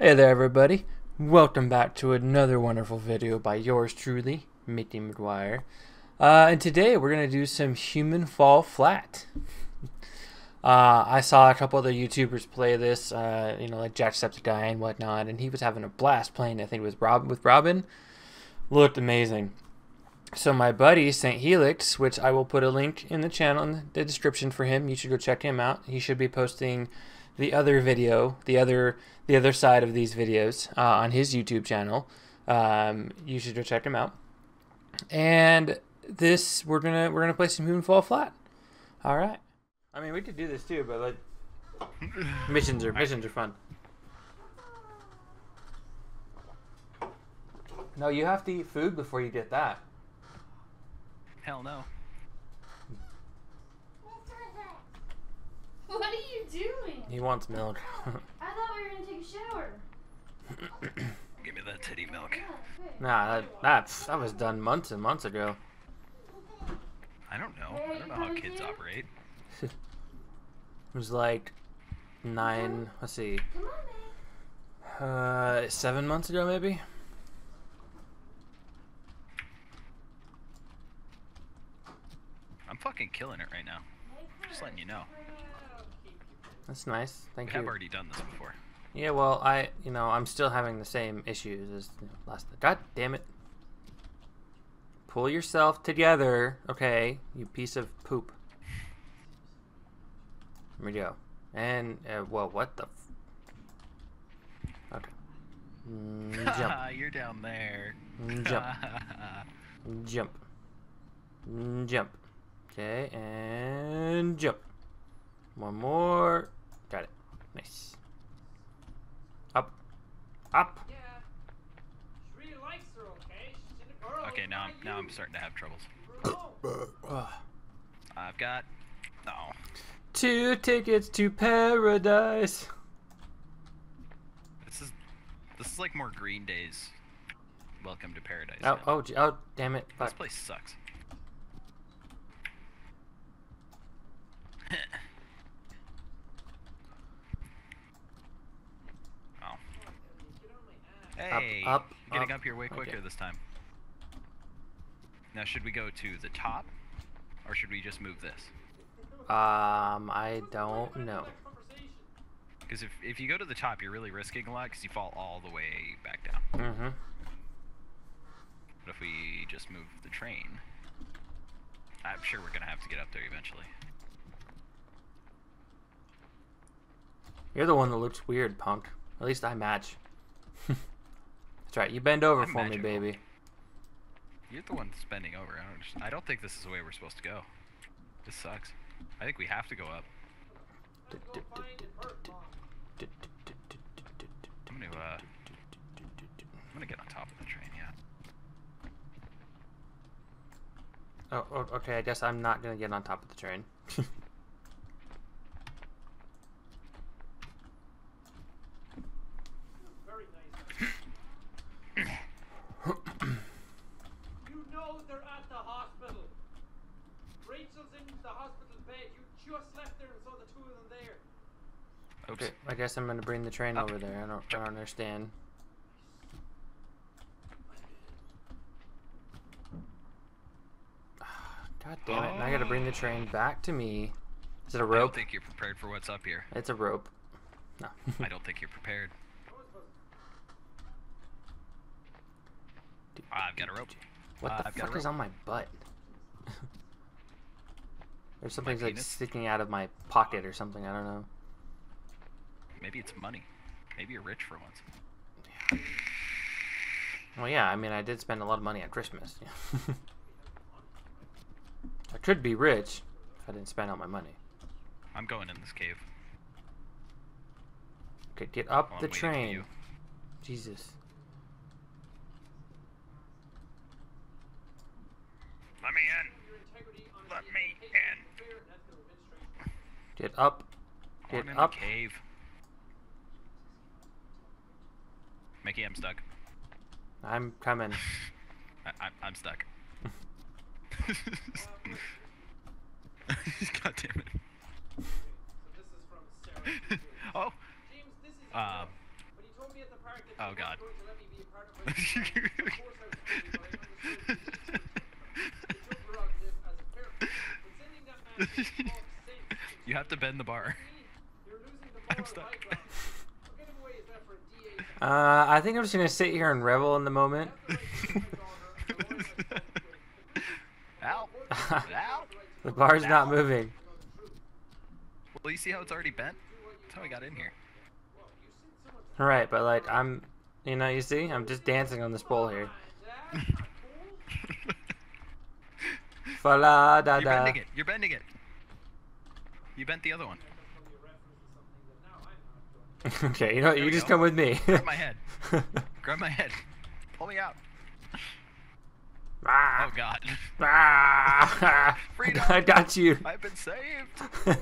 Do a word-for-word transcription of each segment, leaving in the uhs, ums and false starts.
Hey there everybody, welcome back to another wonderful video by yours truly, Mickey McGuire. Uh, and today we're going to do some Human Fall Flat. uh, I saw a couple other YouTubers play this, uh, you know, like Jacksepticeye and whatnot, and he was having a blast playing, I think it was Rob with Robin. Looked amazing. So my buddy, Saint Helix, which I will put a link in the channel, in the description for him, you should go check him out. He should be posting the other video, the other the other side of these videos uh, on his YouTube channel. Um, you should go check him out. And this, we're gonna we're gonna play some Human Fall Flat. All right. I mean, we could do this too, but like missions are missions are fun. No, you have to eat food before you get that. Hell no. What are you doing? He wants milk. I thought we were gonna take a shower. Give me that titty milk. Nah, that, that's, that was done months and months ago. I don't know. I don't know how kids operate. It was like nine, let's see, uh, seven months ago maybe? I'm fucking killing it right now. Just letting you know. That's nice. Thank you. I've already done this before. Yeah, well, I, you know, I'm still having the same issues as you know, last. God damn it! Pull yourself together, okay? You piece of poop. Here we go. And uh, well, what the? F okay. Mm, jump. You're down there. Jump. Jump. Jump. Okay, and jump. One more. Got it. Nice. Up. Up. Yeah. She really likes her, okay? She's in a girl. Okay, now I'm now I'm starting to have troubles. I've got no. Two tickets to paradise. This is this is like more Green Day's Welcome to Paradise. Oh, oh, oh, damn it. Fuck. This place sucks. Hey, up, up, getting up, up here way quicker okay. this time. Now, should we go to the top, or should we just move this? Um, I don't know. Because if, if you go to the top, you're really risking a lot, because you fall all the way back down. Mm-hmm. But if we just move the train, I'm sure we're going to have to get up there eventually. You're the one that looks weird, punk. At least I match. That's right, you bend over I'm for magical. me, baby. You're the one that's bending over. I don't, just, I don't think this is the way we're supposed to go. This sucks. I think we have to go up. I'm gonna, uh, I'm gonna get on top of the train, yeah. Oh, oh okay, I guess I'm not gonna get on top of the train. Okay, I guess I'm gonna bring the train okay. over there. I don't, I don't understand. God damn it! Oh. Now I gotta bring the train back to me. Is it a rope? I don't think you're prepared for what's up here. It's a rope. No. I don't think you're prepared. I've got a rope. What uh, the I've fuck is on my butt? There's something like sticking out of my pocket or something. I don't know. Maybe it's money. Maybe you're rich for once. Yeah. Well, yeah, I mean, I did spend a lot of money on Christmas. Yeah. I could be rich if I didn't spend all my money. I'm going in this cave. Okay, get up oh, the train. Jesus. Let me in. Let me in. Get up. Get I'm up. In the cave. Mickey, I'm stuck. I'm coming. I, I, I'm stuck. God damn it. Oh. Um. Oh god. You have to bend the bar. I'm stuck. uh, I think I'm just gonna sit here and revel in the moment. Ow. Ow. The bar's Ow. not moving. Well, you see how it's already bent? That's how I got in here. Alright, but like, I'm, you know, you see? I'm just dancing on this pole here. Fala, da, da. You're bending it. You're bending it. You bent the other one. Okay, you know what? You just go. Come with me. Grab my head. Grab my head. Pull me out. Ah. Oh, God. Ah. Freedom. I got you. I've been saved.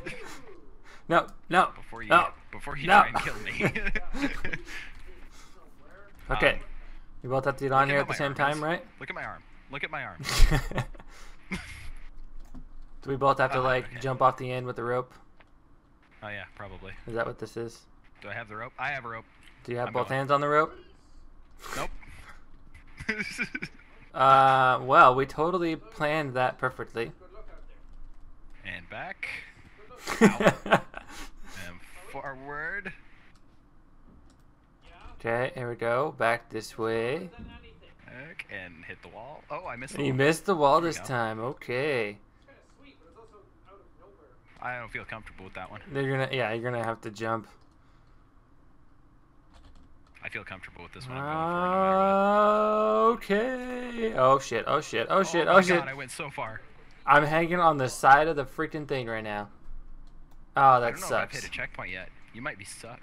No, no. Before you, no, before you no. try and kill me. Okay. Um, we both have to get on here at the same arm, time, right? Look at my arm. Look at my arm. Do we both have to, uh, like, okay. jump off the end with the rope? Oh, yeah, probably. Is that what this is? Do I have the rope? I have a rope. Do you have I'm both going. hands on the rope? Nope. uh, well, we totally planned that perfectly. And back. And forward. Okay, here we go. Back this way. And hit the wall. Oh, I missed the wall. You missed the wall this time. Okay. I don't feel comfortable with that one. They're gonna, yeah, you're gonna have to jump. I feel comfortable with this one. I'm going for it, no matter what. Okay. Oh shit! Oh shit! Oh shit! Oh, oh shit! God, I went so far. I'm hanging on the side of the freaking thing right now. Oh, that I don't know sucks. If I've hit a checkpoint yet? You might be stuck.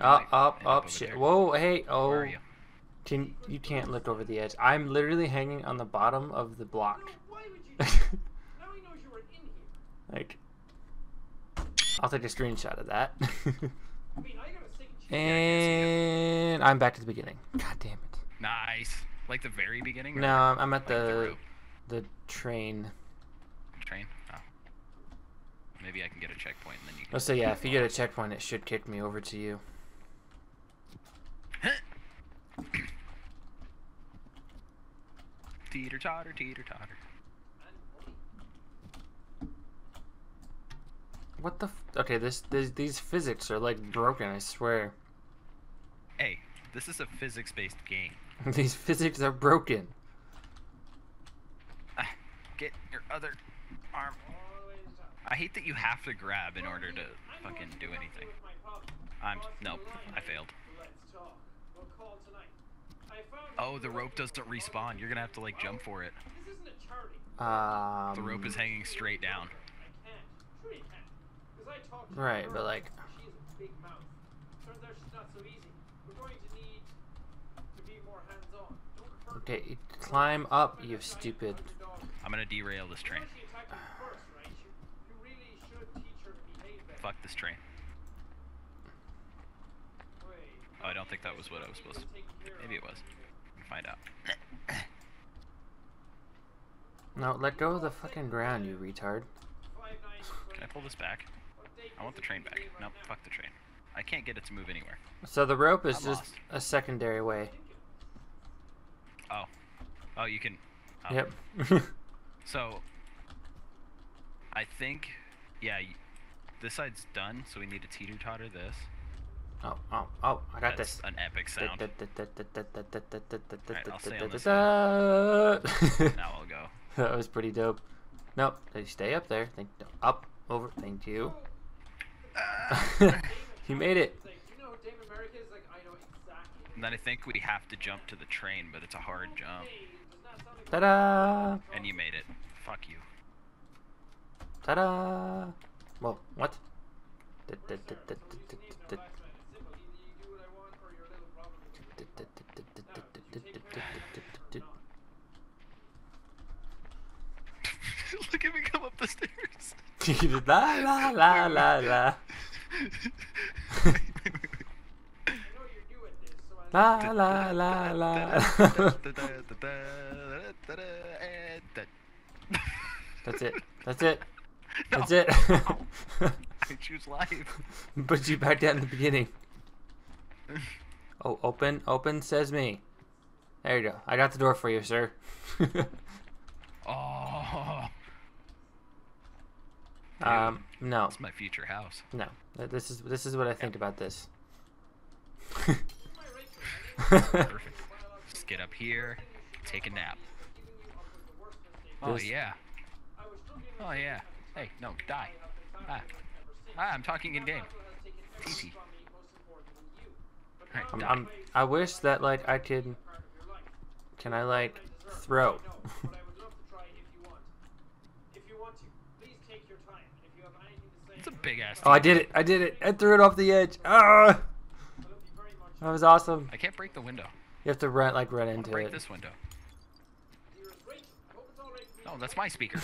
Up, up, up! Shit! There. Whoa! Hey! Oh! Where are you? Can you can't look over the edge? I'm literally hanging on the bottom of the block. Like, I'll take a screenshot of that. And I'm back to the beginning. God damn it. Nice. Like the very beginning? No, I'm at like the the, the train. Train? Oh. Maybe I can get a checkpoint and then you can... Oh, so yeah, if you get a checkpoint, it should kick me over to you. Teeter-totter, teeter-totter. What the f okay, this, this these physics are like broken, I swear. Hey, this is a physics-based game. These physics are broken. Uh, get your other arm. I hate that you have to grab in order to fucking do anything. I'm nope, I failed. Oh, the rope doesn't respawn. You're gonna have to like jump for it. Um, the rope is hanging straight down. Right, but like, okay, climb up, you stupid. I'm gonna derail this train. Fuck this train. Oh, I don't think that was what I was supposed to. Maybe it was. We'll find out. No, let go of the fucking ground, you retard. Can I pull this back? I want the train back. Nope, fuck the train. I can't get it to move anywhere. So the rope is I'm just lost. a secondary way. Oh. Oh, you can... Oh. Yep. So, I think... Yeah, this side's done, so we need to teeter-totter this. Oh, oh, oh, I got That's this. an epic sound. Alright, I'll stay on this side. Now I'll go. That was pretty dope. Nope, they stay up there. Think, up, over, thank you. He made it. And then I think we have to jump to the train, but it's a hard jump. Ta-da! And you made it. Fuck you. Ta-da! Whoa, what? Look at me come up the stairs. La la la la la. La la la la. That's it. That's it. That's no. it. I choose life. Put you back down in the beginning. Oh, open, open, says me. There you go. I got the door for you, sir. Oh. Um, no. It's my future house. No. This is this is what I think yeah. about this. Perfect. Just get up here, take a nap. Oh this... yeah. Oh yeah. Hey, no, die. Ah. Ah, I'm talking in game. Easy. All right, I'm, I'm, I wish that like I could. Can I like throw? It's a big ass. Oh, I did it! I did it! I threw it off the edge. Ah! That was awesome. I can't break the window. You have to run like run into break it. Break this window. Oh, that's my speaker.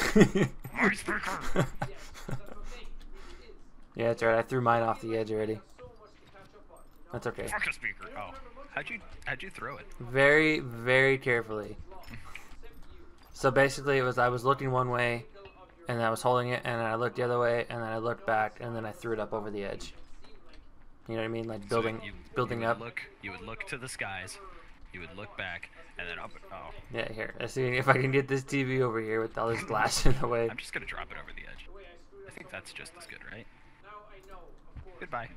My speaker. Yeah, that's right. I threw mine off the edge already. That's okay. Fuck a speaker. Oh, how'd you how'd you throw it? Very very carefully. So basically, it was I was looking one way, and I was holding it, and then I looked the other way, and then I looked back, and then I threw it up over the edge. You know what I mean? Like building so you, building you would up. Look, you would look to the skies. You would look back, and then up. Oh. Yeah, here. Let's see if I can get this T V over here with all this glass in the way. I'm just gonna drop it over the edge. I think that's just as good, right? Goodbye.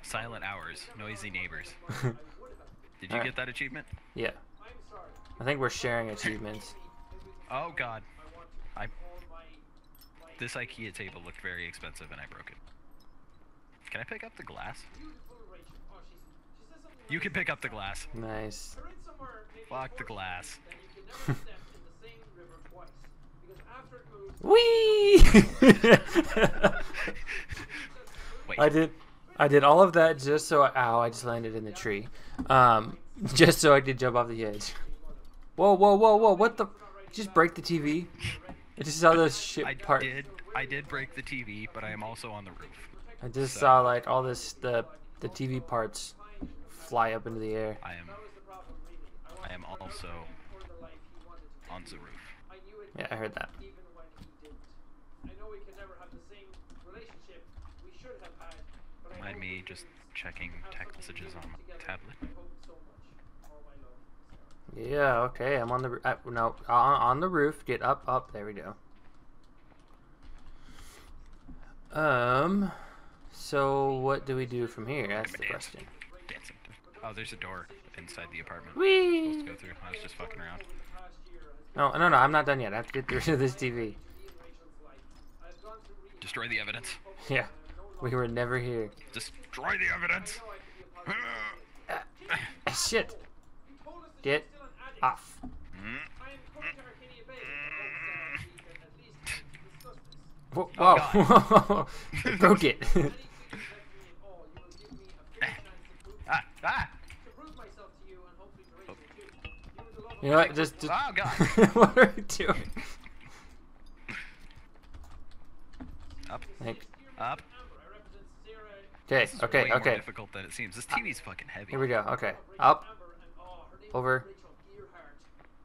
Silent hours, noisy neighbors. Did you right. get that achievement? Yeah. I think we're sharing achievements. Oh God. I. This IKEA table looked very expensive and I broke it. Can I pick up the glass? You can pick up the glass. Nice. Lock the glass. Whee! I did, I did all of that just so I, ow, I just landed in the tree, um, just so I could jump off the edge. Whoa, whoa, whoa, whoa! What the? Just break the T V. I just saw this shit part. I did, I did break the T V, but I am also on the roof. I just so. saw like all this the the T V parts fly up into the air. I am, I am also on the roof. Yeah, I heard that. Mind me just checking text messages on my tablet. Yeah, okay, I'm on the uh, no on, on the roof. Get up, up. There we go. Um, so what do we do from here? That's the question. Dancing. Oh, there's a door inside the apartment. Whee! I'm supposed to go through. I was just fucking around. No, no, no, I'm not done yet. I have to get through this T V. Destroy the evidence. Yeah. We were never here. Destroy the evidence. uh, shit. Get off. Whoa. Whoa. Oh, broke it. ah, ah. You know what? Just. just... Oh, God. What are you doing? Up. Like, up. Okay, this is okay, way okay. more difficult than it seems. This T V's fucking heavy. Here we go. Okay. Up. Over.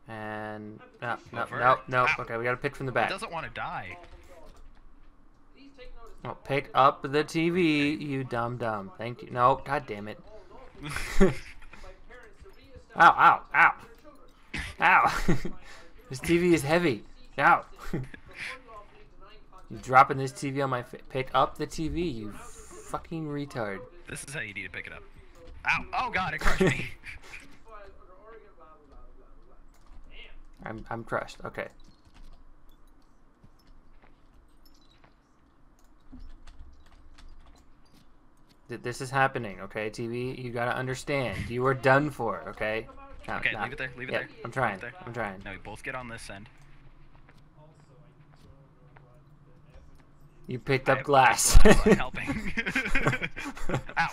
And no, no, no, no. Okay, we got to pick from the back. It doesn't want to die. Oh, pick up the T V, you dumb dumb. Thank you. No, god damn it. Ow, ow, ow. Ow. This T V is heavy. Ow. You dropping this T V on my face. Pick up the T V, you fucking retard. This is how you need to pick it up. Ow! Oh god, it crushed me. I'm I'm crushed. Okay. Th this is happening, okay, T V? You gotta understand. You are done for, okay? No, okay, no. leave it there. Leave it yeah, there. I'm trying. There. I'm trying. Now we both get on this end. You picked up glass. Helping. Ow.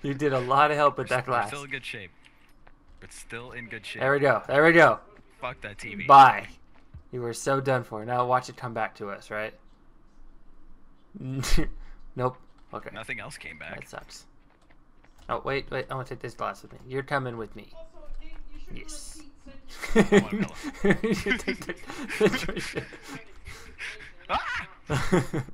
You did a lot of help with that glass. It's still in good shape. It's still in good shape. There we go. There we go. Fuck that T V. Bye. You were so done for. Now watch it come back to us, right? Nope. Okay. Nothing else came back. That sucks. Oh, wait, wait. I want to take this glass with me. You're coming with me. Yes. I want a pillow. Ah!